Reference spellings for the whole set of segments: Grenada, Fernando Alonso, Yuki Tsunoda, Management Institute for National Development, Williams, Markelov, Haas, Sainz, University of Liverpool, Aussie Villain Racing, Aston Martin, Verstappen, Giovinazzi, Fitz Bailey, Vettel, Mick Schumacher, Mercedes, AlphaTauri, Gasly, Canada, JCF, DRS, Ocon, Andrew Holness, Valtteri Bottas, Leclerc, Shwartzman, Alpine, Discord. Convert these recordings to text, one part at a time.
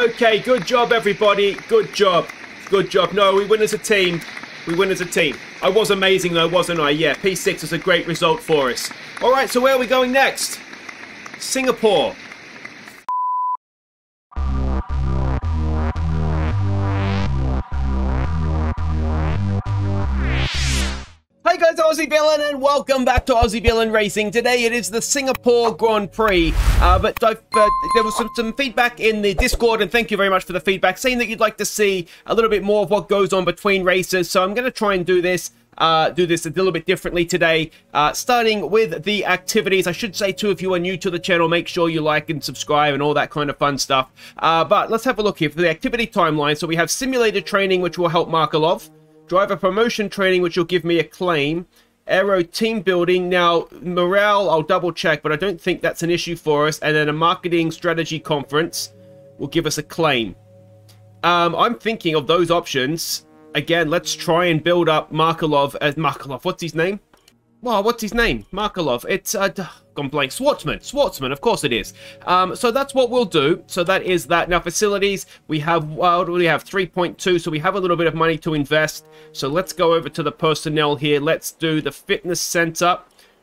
Okay, good job, everybody. Good job. Good job. No, we win as a team. We win as a team. I was amazing, though, wasn't I? Yeah, P6 was a great result for us. All right, so where are we going next? Singapore. Hey guys, Aussie Villain, and welcome back to Aussie Villain Racing. Today it is the Singapore Grand Prix, but there was some feedback in the Discord, and thank you very much for the feedback, saying that you'd like to see a little bit more of what goes on between races. So I'm going to try and do this a little bit differently today, starting with the activities. I should say too, if you are new to the channel, make sure you like and subscribe and all that kind of fun stuff. But let's have a look here for the activity timeline. So we have simulator training, which will help Markelov. Driver promotion training, which will give me a claim. Aero team building. Now, morale, I'll double check, but I don't think that's an issue for us. And then a marketing strategy conference will give us a claim. I'm thinking of those options. Again, let's try and build up Markelov as Markelov. What's his name? Wow, what's his name? Markelov. It's gone blank. Shwartzman. Shwartzman, of course it is. So that's what we'll do. So that is that. Now, facilities, we have, well, we have 3.2, so we have a little bit of money to invest. So let's go over to the personnel here. Let's do the fitness center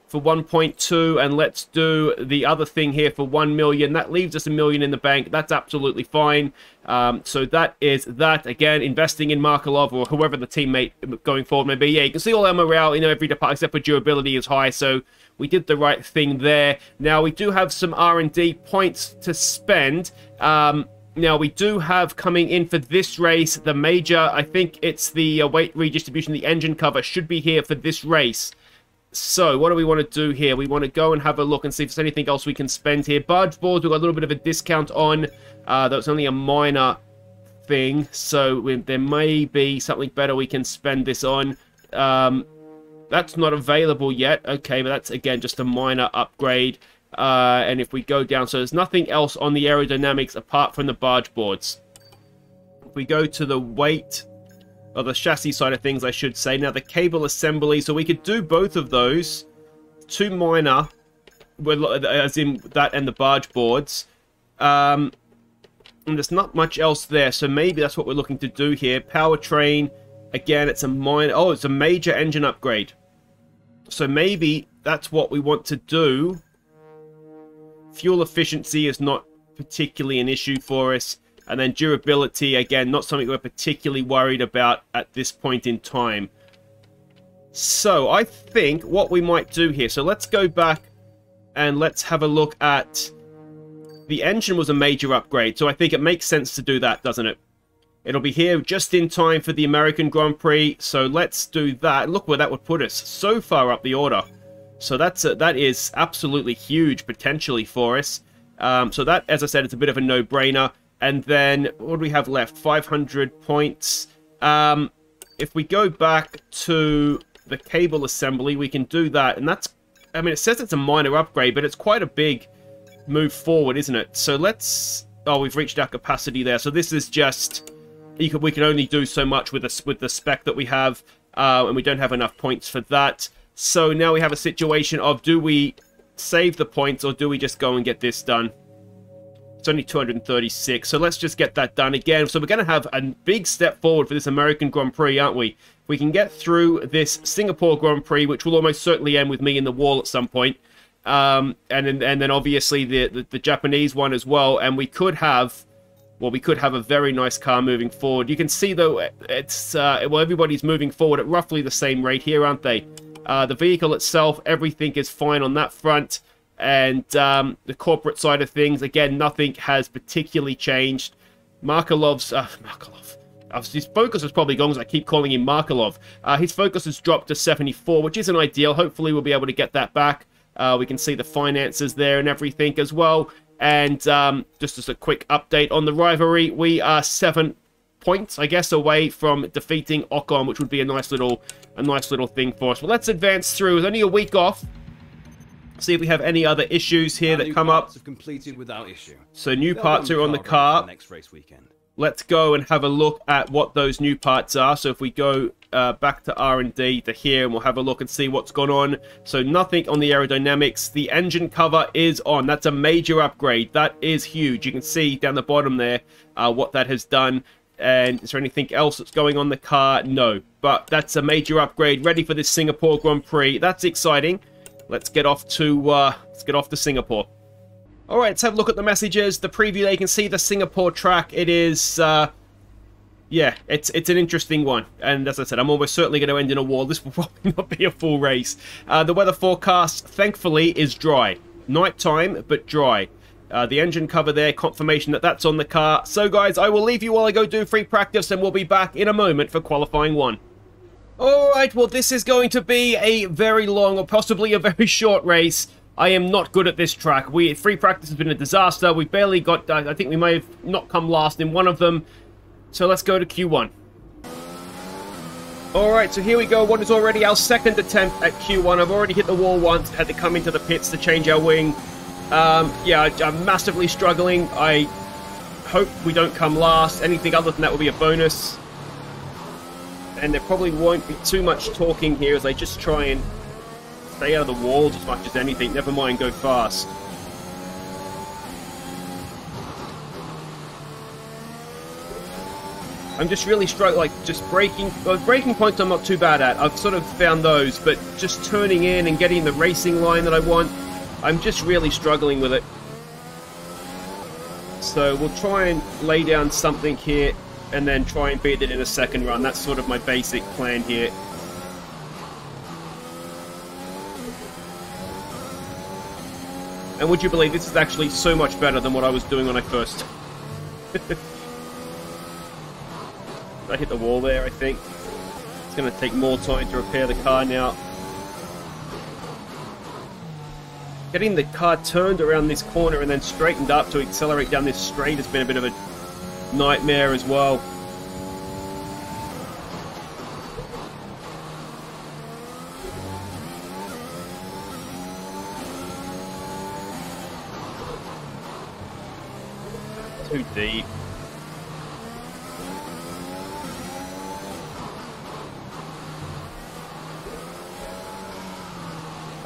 for 1.2, and let's do the other thing here for 1 million. That leaves us $1 million in the bank. That's absolutely fine. So that is that. Again, investing in Markelov or whoever the teammate going forward may be. Yeah, you can see all our morale in every department except for durability is high, so we did the right thing there. Now we do have some R&D points to spend. Now, we do have coming in for this race the major, I think it's the weight redistribution, the engine cover should be here for this race. So, what do we want to do here? We want to go and have a look and see if there's anything else we can spend here. Barge boards, we've got a little bit of a discount on. That's only a minor thing. So, there may be something better we can spend this on. That's not available yet. Okay, but that's, again, just a minor upgrade. And if we go down, so there's nothing else on the aerodynamics apart from the barge boards. If we go to the weight... or the chassis side of things, I should say. Now, the cable assembly. So we could do both of those. Two minor, as in that and the barge boards. And there's not much else there. So maybe that's what we're looking to do here. Powertrain. Again, it's a minor. Oh, it's a major engine upgrade. So maybe that's what we want to do. Fuel efficiency is not particularly an issue for us. And then durability, again, not something we're particularly worried about at this point in time. So I think what we might do here, so let's go back and let's have a look at the engine was a major upgrade. So I think it makes sense to do that, doesn't it? It'll be here just in time for the American Grand Prix. So let's do that. Look where that would put us, so far up the order. So that is absolutely huge potentially for us. So that, as I said, it's a bit of a no-brainer. And then, what do we have left? 500 points. If we go back to the cable assembly, we can do that. And that's, I mean, it says it's a minor upgrade, but it's quite a big move forward, isn't it? So let's, oh, we've reached our capacity there. So this is just, we can only do so much with the spec that we have. And we don't have enough points for that. So now we have a situation of, do we save the points or do we just go and get this done? It's only 236, so let's just get that done again. So we're going to have a big step forward for this American Grand Prix, aren't we? We can get through this Singapore Grand Prix, which will almost certainly end with me in the wall at some point. And then obviously the Japanese one as well. And we could have, well, we could have a very nice car moving forward. You can see, though, it's well, everybody's moving forward at roughly the same rate here, aren't they? The vehicle itself, everything is fine on that front. And the corporate side of things, again, nothing has particularly changed. Markelov's, Markelov, his focus is probably gone, as I keep calling him Markelov. His focus has dropped to 74, which isn't ideal. Hopefully we'll be able to get that back. We can see the finances there and everything as well. And just as a quick update on the rivalry, we are 7 points, I guess, away from defeating Ocon, which would be a nice little thing for us. Well, let's advance through. It's only a week off. See if we have any other issues here that come up. So new parts are on the car. Next race weekend. let's go and have a look at what those new parts are. So if we go back to R&D to here, and we'll have a look and see what's gone on. So nothing on the aerodynamics. The engine cover is on. That's a major upgrade. That is huge. You can see down the bottom there what that has done. And is there anything else that's going on the car? No, but that's a major upgrade. Ready for this Singapore Grand Prix. That's exciting. Let's get off to Singapore. All right, let's have a look at the messages. The preview, there you can see the Singapore track. It is, yeah, it's an interesting one. And as I said, I'm almost certainly going to end in a wall. This will probably not be a full race. The weather forecast, thankfully, is dry. Nighttime, but dry. The engine cover there, confirmation that that's on the car. So, guys, I will leave you while I go do free practice, and we'll be back in a moment for qualifying one. All right, well, this is going to be a very long or possibly a very short race. I am not good at this track. Free practice has been a disaster. We barely got... I think we may have not come last in one of them. So let's go to Q1. All right, so here we go. What is already our second attempt at Q1. I've already hit the wall once. Had to come into the pits to change our wing. Yeah, I'm massively struggling. I hope we don't come last. Anything other than that will be a bonus. And there probably won't be too much talking here as I just try and stay out of the walls as much as anything. Never mind, go fast. I'm just really struggling, like, just breaking points I'm not too bad at. I've sort of found those, but just turning in and getting the racing line that I want, I'm just really struggling with it. So we'll try and lay down something here and then try and beat it in a second run. That's sort of my basic plan here. And would you believe this is actually so much better than what I was doing when I first... I hit the wall there, I think. It's going to take more time to repair the car now. Getting the car turned around this corner and then straightened up to accelerate down this straight has been a bit of a nightmare as well. Too deep.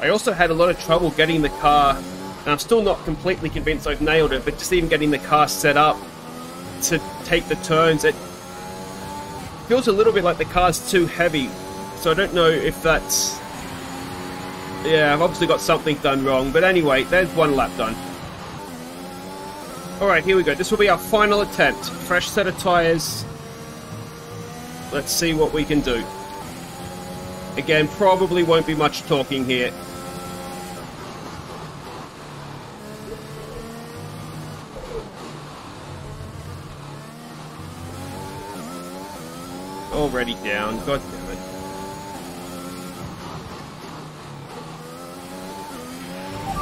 I also had a lot of trouble getting the car, and I'm still not completely convinced I've nailed it, but just even getting the car set up to take the turns, it feels a little bit like the car's too heavy, so I don't know if that's... Yeah, I've obviously got something done wrong, but anyway, there's one lap done. Alright, here we go. This will be our final attempt. Fresh set of tyres. Let's see what we can do. Again, probably won't be much talking here. Already down. God damn it.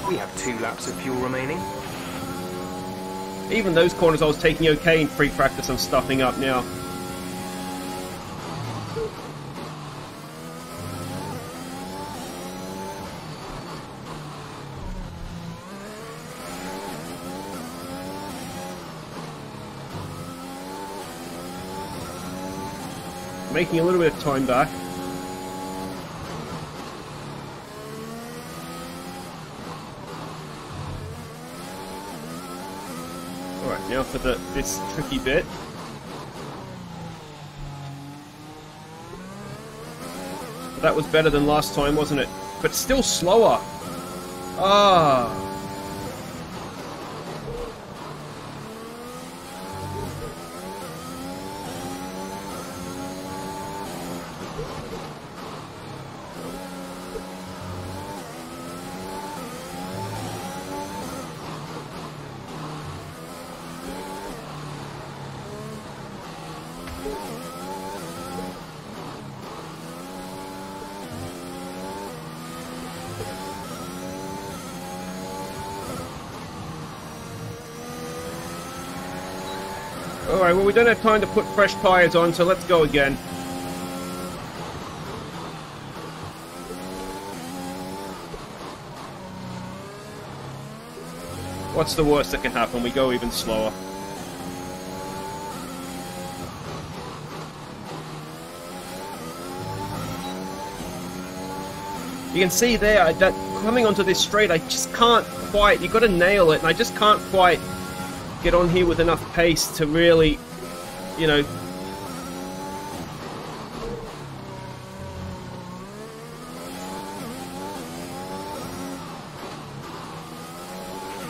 We have 2 laps of fuel remaining. Even those corners I was taking okay in free practice, I'm stuffing up now. Making a little bit of time back. Now for this tricky bit. But that was better than last time, wasn't it? But still slower. Ah. Alright, well, we don't have time to put fresh tyres on, so let's go again. What's the worst that can happen? We go even slower. You can see there that coming onto this straight, I just can't quite, you've got to nail it, and I just can't quite get on here with enough pace to really, you know.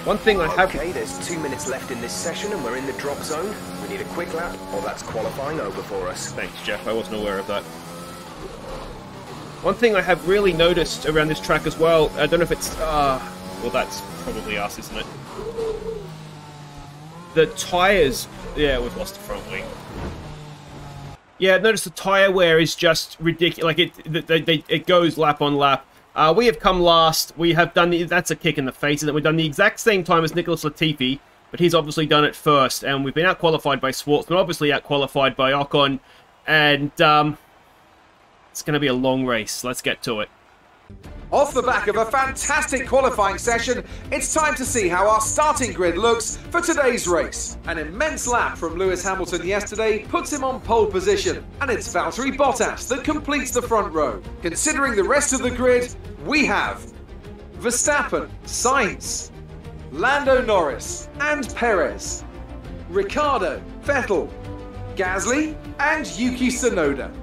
One thing I have... Okay, there's 2 minutes left in this session and we're in the drop zone. We need a quick lap, or that's qualifying over for us. Thanks, Jeff. I wasn't aware of that. One thing I have really noticed around this track as well, I don't know if it's... well, that's probably us, isn't it? The tyres... Yeah, we've lost the front wing. Yeah, I've noticed the tyre wear is just ridiculous. Like, it goes lap on lap. We have come last. We have done the, that's a kick in the face, and we've done the exact same time as Nicholas Latifi, but he's obviously done it first, and we've been out qualified by Schwartzman, obviously out qualified by Ocon, and it's going to be a long race. Let's get to it. Off the back of a fantastic qualifying session, it's time to see how our starting grid looks for today's race. An immense lap from Lewis Hamilton yesterday puts him on pole position, and it's Valtteri Bottas that completes the front row. Considering the rest of the grid, we have Verstappen, Sainz, Lando Norris and Perez, Ricciardo, Vettel, Gasly and Yuki Tsunoda.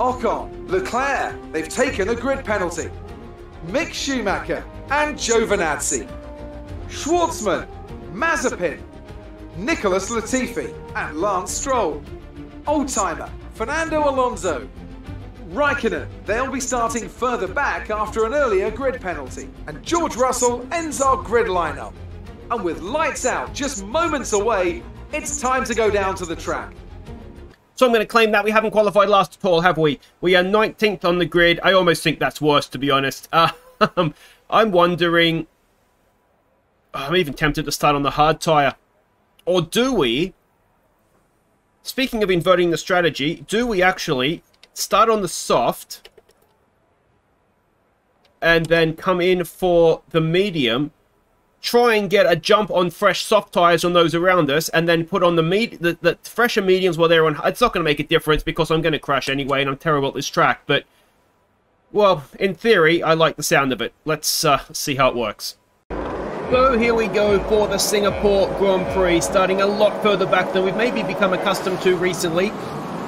Ocon, Leclerc, they've taken a grid penalty. Mick Schumacher and Giovinazzi. Schwartzman, Mazepin, Nicholas Latifi and Lance Stroll. Old-timer, Fernando Alonso. Raikkonen, they'll be starting further back after an earlier grid penalty. And George Russell ends our grid lineup. And with lights out just moments away, it's time to go down to the track. So I'm going to claim that we haven't qualified last at all, have we? We are 19th on the grid. I almost think that's worse, to be honest. I'm wondering... I'm even tempted to start on the hard tyre. Or do we... Speaking of inverting the strategy, do we actually start on the soft and then come in for the medium, try and get a jump on fresh soft tyres on those around us, and then put on the fresher mediums while they're on... It's not going to make a difference because I'm going to crash anyway and I'm terrible at this track, but... Well, in theory, I like the sound of it. Let's see how it works. So here we go for the Singapore Grand Prix, starting a lot further back than we've maybe become accustomed to recently.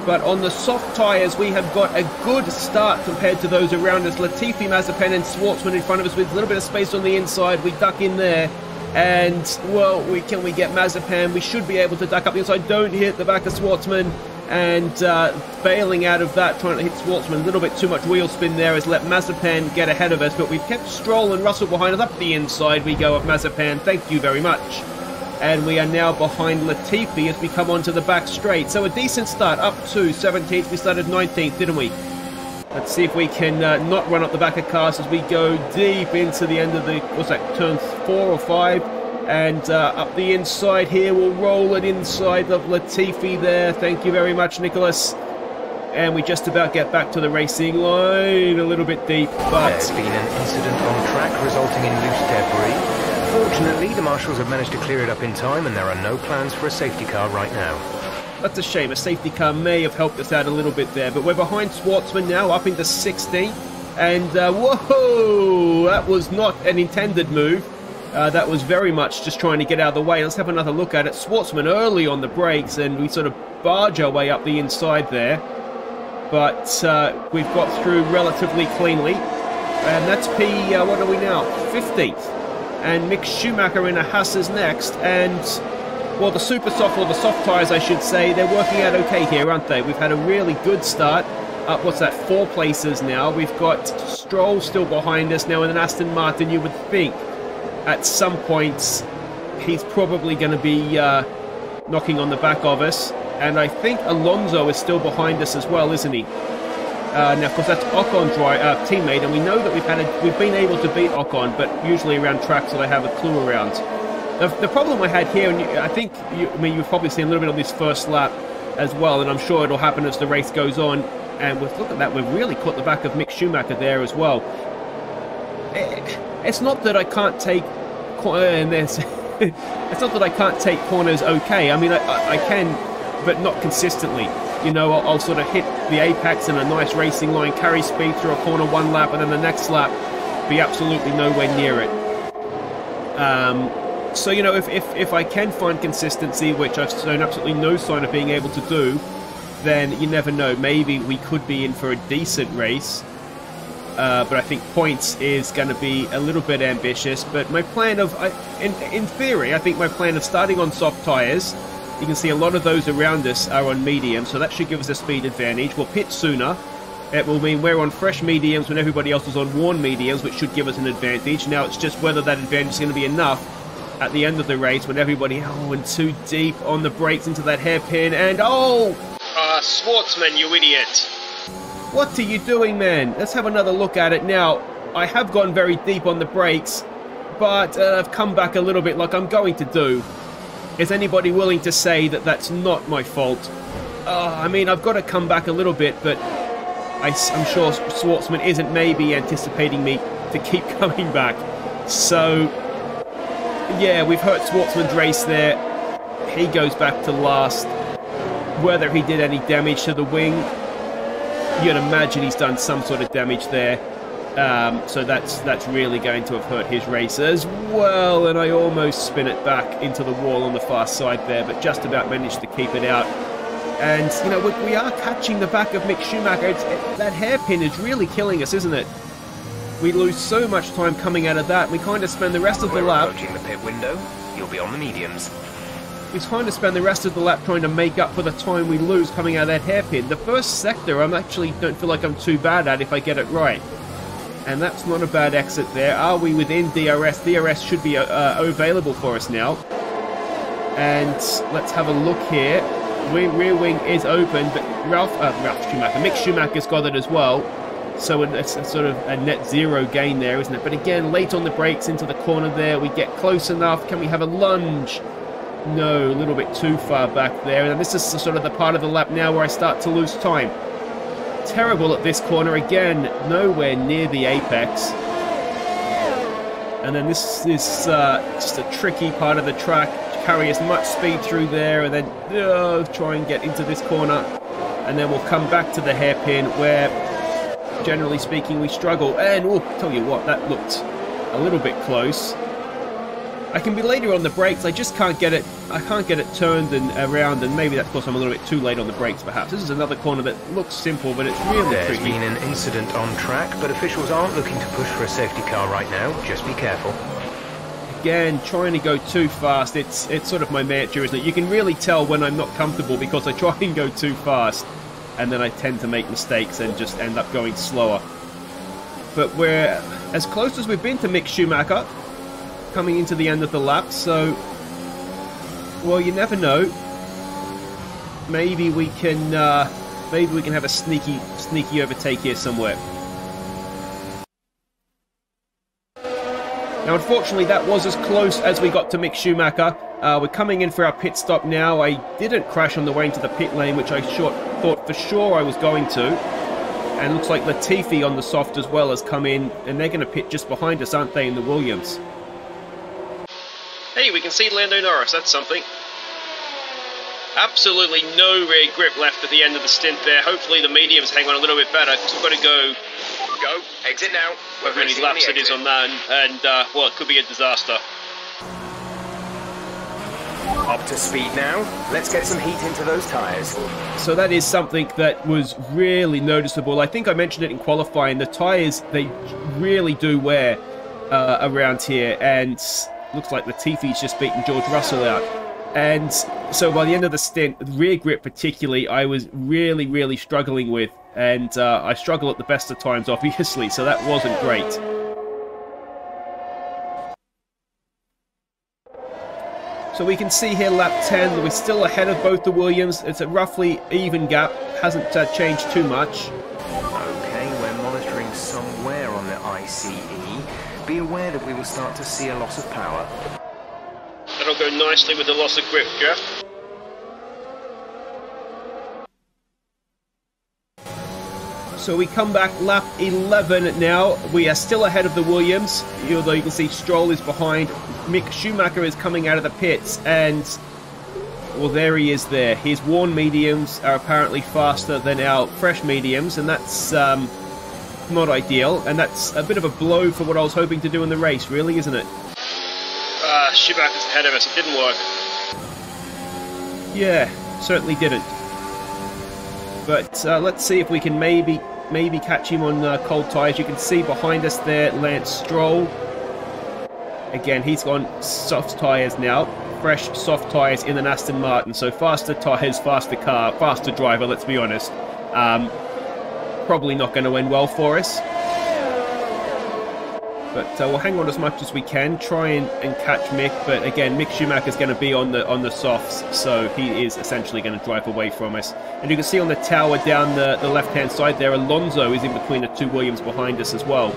But on the soft tyres, we have got a good start compared to those around us. Latifi, Mazepin and Schwartzman in front of us with a little bit of space on the inside. We duck in there and, well, can we get Mazepin? We should be able to duck up the inside. Don't hit the back of Schwartzman. And bailing out of that, trying to hit Schwartzman. A little bit too much wheel spin there has let Mazepin get ahead of us. But we've kept Stroll and Russell behind us. Up the inside we go of Mazepin. Thank you very much. And we are now behind Latifi as we come onto the back straight. So a decent start, up to 17th. We started 19th, didn't we? Let's see if we can not run up the back of cars as we go deep into the end of the, what's that, turn 4 or 5. And up the inside here, we'll roll it inside of Latifi there. Thank you very much, Nicholas. And we just about get back to the racing line, a little bit deep, but... There's been an incident on track resulting in loose debris. Fortunately, the marshals have managed to clear it up in time, and there are no plans for a safety car right now. That's a shame. A safety car may have helped us out a little bit there, but we're behind Schwartzman now, up into 16th. And, whoa! That was not an intended move. That was very much just trying to get out of the way. Let's have another look at it. Schwartzman early on the brakes, and we sort of barge our way up the inside there. But we've got through relatively cleanly. And that's P, what are we now? 15th. And Mick Schumacher in a Haas is next, and, well, the super soft, or the soft tyres, I should say, they're working out okay here, aren't they? We've had a really good start, up, what's that, 4 places now. We've got Stroll still behind us now, and then Aston Martin, you would think, at some points, he's probably going to be knocking on the back of us, and I think Alonso is still behind us as well, isn't he? Now, of course, that's Ocon's teammate, and we know that we've been able to beat Ocon, but usually around tracks that I have a clue around. The problem I had here, and you've probably seen a little bit on this first lap as well, and I'm sure it'll happen as the race goes on. And with, look at that, we've really caught the back of Mick Schumacher there as well. It's not that I can't take, and there's, it's not that I can't take corners. Okay, I mean I can, but not consistently. you know, I'll sort of hit the apex in a nice racing line, carry speed through a corner one lap, and then the next lap be absolutely nowhere near it. So, you know, if I can find consistency, which I've shown absolutely no sign of being able to do, then you never know. Maybe we could be in for a decent race. But I think points is going to be a little bit ambitious. But my plan of, in theory, I think my plan of starting on soft tyres, you can see a lot of those around us are on medium, so that should give us a speed advantage. We'll pit sooner. It will mean we're on fresh mediums when everybody else is on worn mediums, which should give us an advantage. Now it's just whether that advantage is going to be enough at the end of the race when everybody, and too deep on the brakes into that hairpin, and Shwartzman, you idiot. What are you doing, man? Let's have another look at it now. I have gone very deep on the brakes, but I've come back a little bit like I'm going to do. Is anybody willing to say that that's not my fault? I mean, I've got to come back a little bit, but I'm sure Shwartzman isn't maybe anticipating me to keep coming back. So, yeah, we've hurt Shwartzman's race there. He goes back to last. Whether he did any damage to the wing, you'd imagine he's done some sort of damage there. So that's really going to have hurt his race as well, and I almost spin it back into the wall on the far side there, but just about managed to keep it out. And, you know, we are catching the back of Mick Schumacher. That hairpin is really killing us, isn't it? We lose so much time coming out of that. We kind of spend the rest of the lap... We're approaching the pit window. You'll be on the mediums. We kind of spend the rest of the lap trying to make up for the time we lose coming out of that hairpin. The first sector I actually don't feel like I'm too bad at if I get it right. And that's not a bad exit there. Are we within DRS? DRS should be available for us now. And let's have a look here. Rear wing is open, but Mick Schumacher's got it as well. So it's a sort of a net zero gain there, isn't it? But again, late on the brakes into the corner there. We get close enough. Can we have a lunge? No, a little bit too far back there. And this is sort of the part of the lap now where I start to lose time. Terrible at this corner again, nowhere near the apex. And then this is just a tricky part of the track. Carry as much speed through there, and then try and get into this corner, and then we'll come back to the hairpin where, generally speaking, we struggle. And tell you what, that looked a little bit close. I can be later on the brakes. I just can't get it. I can't get it turned and around, and maybe that's because I'm a little bit too late on the brakes, perhaps. This is another corner that looks simple, but it's really tricky. There's been an incident on track, but officials aren't looking to push for a safety car right now. Just be careful. Again, trying to go too fast. It's sort of my mantra, isn't it? You can really tell when I'm not comfortable because I try and go too fast, and then I tend to make mistakes and just end up going slower. But we're as close as we've been to Mick Schumacher coming into the end of the lap, so... Well, you never know. Maybe we can have a sneaky overtake here somewhere. Now, unfortunately, that was as close as we got to Mick Schumacher. We're coming in for our pit stop now. I didn't crash on the way into the pit lane, which I thought for sure I was going to. And looks like Latifi on the soft as well has come in, and they're going to pit just behind us, aren't they, in the Williams? Hey, we can see Lando Norris, that's something. Absolutely no rear grip left at the end of the stint there. Hopefully the mediums hang on a little bit better. We've got to go. Exit now. Whether any laps it is on that, and it could be a disaster. Up to speed now. Let's get some heat into those tyres. So that is something that was really noticeable. I think I mentioned it in qualifying. The tyres, they really do wear around here, and... Looks like Latifi's just beaten George Russell out. And so by the end of the stint, rear grip particularly, I was really, really struggling with. And I struggle at the best of times, obviously, so that wasn't great. So we can see here lap 10, we're still ahead of both the Williams. It's a roughly even gap, hasn't changed too much. Okay, we're monitoring somewhere on the ICE. Be aware that we will start to see a loss of power. That'll go nicely with the loss of grip, Jeff. So we come back lap 11 now. We are still ahead of the Williams, although you can see Stroll is behind. Mick Schumacher is coming out of the pits, and Well, there he is there. His worn mediums are apparently faster than our fresh mediums, and that's not ideal. And that's a bit of a blow for what I was hoping to do in the race, really, isn't it? Schumacher's ahead of us. It didn't work. Yeah, certainly didn't. But let's see if we can maybe catch him on cold tyres. You can see behind us there, Lance Stroll. Again, he's on soft tyres now. Fresh soft tyres in an Aston Martin, so faster tyres, faster car, faster driver, let's be honest. Probably not going to end well for us. But we'll hang on as much as we can, try and catch Mick, but again, Mick Schumacher's going to be on the softs, so he is essentially going to drive away from us. And you can see on the tower down the left-hand side there, Alonso is in between the two Williams behind us as well.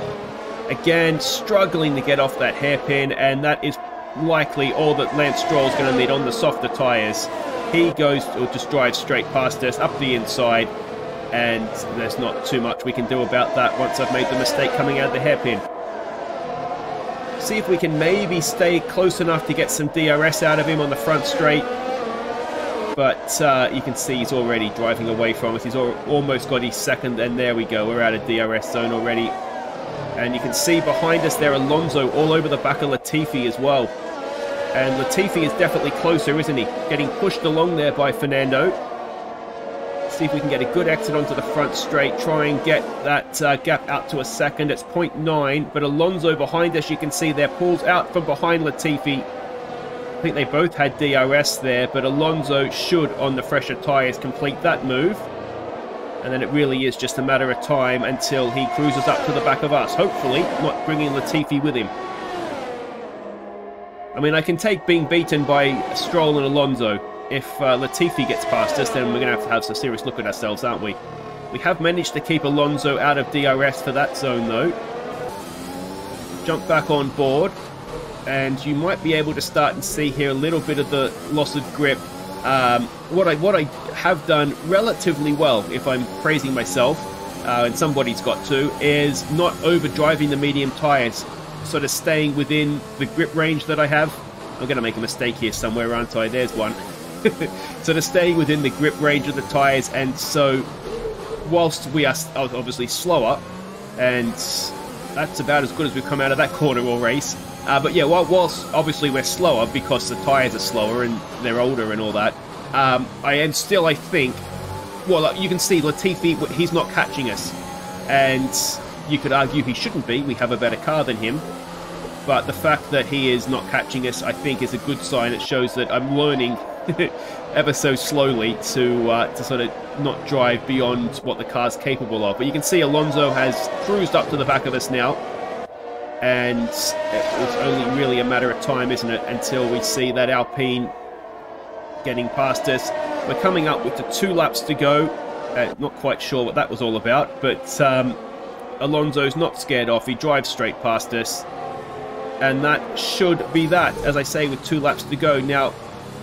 Again, struggling to get off that hairpin, and that is likely all that Lance Stroll is going to need on the softer tyres. He goes or just drives straight past us up the inside, and there's not too much we can do about that once I've made the mistake coming out of the hairpin. See if we can maybe stay close enough to get some DRS out of him on the front straight, but you can see he's already driving away from us. He's almost got his second, and there we go, we're out of DRS zone already. And you can see behind us there Alonso all over the back of Latifi as well. And Latifi is definitely closer, isn't he? Getting pushed along there by Fernando. See if we can get a good exit onto the front straight. Try and get that gap out to a second. It's 0.9, but Alonso behind us, you can see there, pulls out from behind Latifi. I think they both had DRS there, but Alonso should, on the fresher tyres, complete that move. And then it really is just a matter of time until he cruises up to the back of us, hopefully not bringing Latifi with him. I mean, I can take being beaten by Stroll and Alonso. If Latifi gets past us, then we're going to have a serious look at ourselves, aren't we? We have managed to keep Alonso out of DRS for that zone, though. Jump back on board, and you might be able to start and see here a little bit of the loss of grip. What I have done relatively well, if I'm praising myself, and somebody's got to, is not overdriving the medium tyres, sort of staying within the grip range that I have. I'm going to make a mistake here somewhere, aren't I? There's one. Sort of staying within the grip range of the tyres, and so whilst we are obviously slower, and that's about as good as we've come out of that corner or race. But yeah, whilst obviously we're slower because the tyres are slower and they're older and all that, I am still, I think, well, you can see Latifi, he's not catching us. And you could argue he shouldn't be, we have a better car than him. But the fact that he is not catching us, I think, is a good sign. It shows that I'm learning ever so slowly to sort of not drive beyond what the car's capable of. But you can see Alonso has cruised up to the back of us now. And it's only really a matter of time, isn't it, until we see that Alpine getting past us. We're coming up with the two laps to go. Not quite sure what that was all about, but Alonso's not scared off. He drives straight past us. And that should be that, as I say, with two laps to go. Now,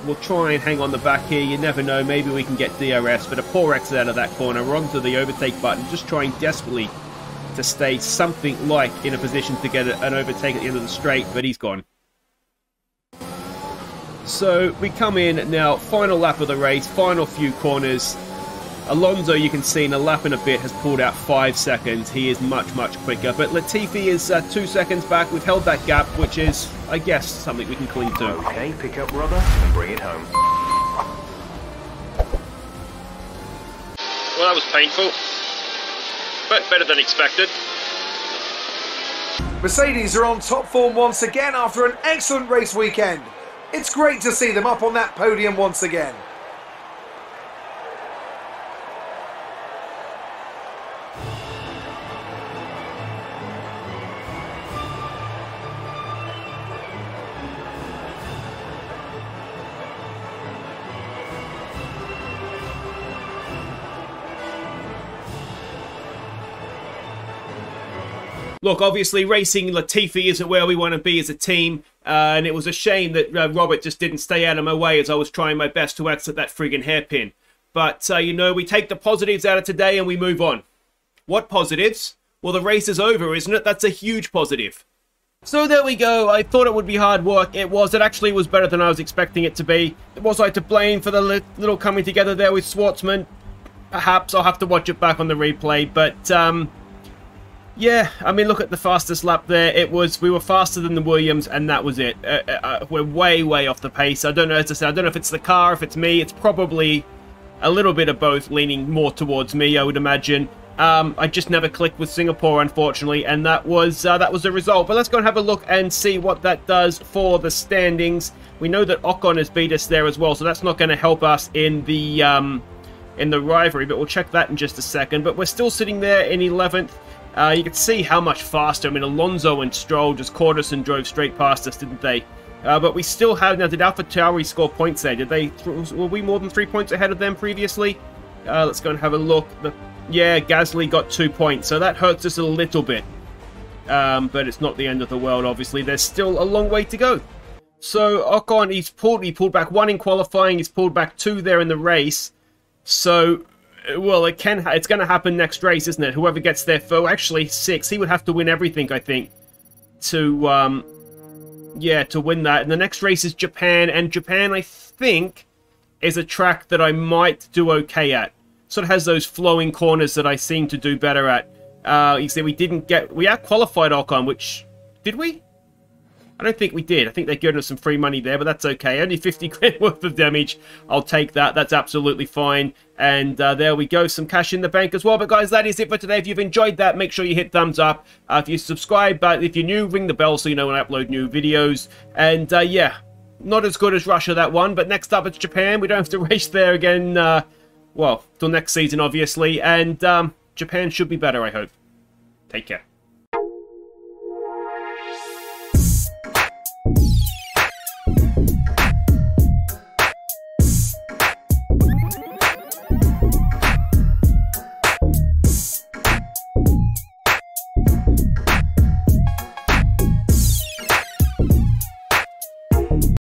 we'll try and hang on the back here. You never know. Maybe we can get DRS, but a poor exit out of that corner. We're onto the overtake button, just trying desperately to stay something like in a position to get an overtake at the end of the straight, but he's gone. So we come in now, final lap of the race, final few corners. Alonso, you can see in a lap and a bit, has pulled out 5 seconds. He is much quicker, but Latifi is 2 seconds back. We've held that gap, which is, I guess, something we can cling to. Okay, pick up rubber and bring it home. Well, that was painful, but better than expected. Mercedes are on top form once again after an excellent race weekend. It's great to see them up on that podium once again. Look, obviously, racing Latifi isn't where we want to be as a team, and it was a shame that Robert just didn't stay out of my way as I was trying my best to exit that friggin' hairpin. But, you know, we take the positives out of today and we move on. What positives? Well, the race is over, isn't it? That's a huge positive. So there we go. I thought it would be hard work. It was. It actually was better than I was expecting it to be. Was I to blame for the little coming together there with Shwartzman? Perhaps. I'll have to watch it back on the replay, but yeah, I mean, look at the fastest lap there. It was, we were faster than the Williams, and that was it. We're way off the pace. I don't know, as I said, I don't know if it's the car, if it's me. It's probably a little bit of both, leaning more towards me, I would imagine. I just never clicked with Singapore, unfortunately, and that was the result. But let's go and have a look and see what that does for the standings. We know that Ocon has beat us there as well, so that's not going to help us in the rivalry, but we'll check that in just a second. But we're still sitting there in 11th. You can see how much faster. I mean, Alonso and Stroll just caught us and drove straight past us, didn't they? But we still have... Now, did AlphaTauri score points there? Did they... Were we more than 3 points ahead of them previously? Let's go and have a look. Yeah, Gasly got 2 points, so that hurts us a little bit. But it's not the end of the world, obviously. There's still a long way to go. So, Ocon, he pulled back one in qualifying. He's pulled back two there in the race. So... Well, it can. It's going to happen next race, isn't it? Whoever gets there for actually six, he would have to win everything, I think, to yeah, to win that. And the next race is Japan, and Japan, I think, is a track that I might do okay at. Sort of has those flowing corners that I seem to do better at. You see, we out-qualified Ocon, which did we? I don't think we did. I think they're giving us some free money there, but that's okay. Only 50 grand worth of damage. I'll take that. That's absolutely fine. And there we go. Some cash in the bank as well. But, guys, that is it for today. If you've enjoyed that, make sure you hit thumbs up. If you subscribe, but if you're new, ring the bell so you know when I upload new videos. And, yeah, not as good as Russia, that one. But next up, it's Japan. We don't have to race there again, well, till next season, obviously. And Japan should be better, I hope. Take care.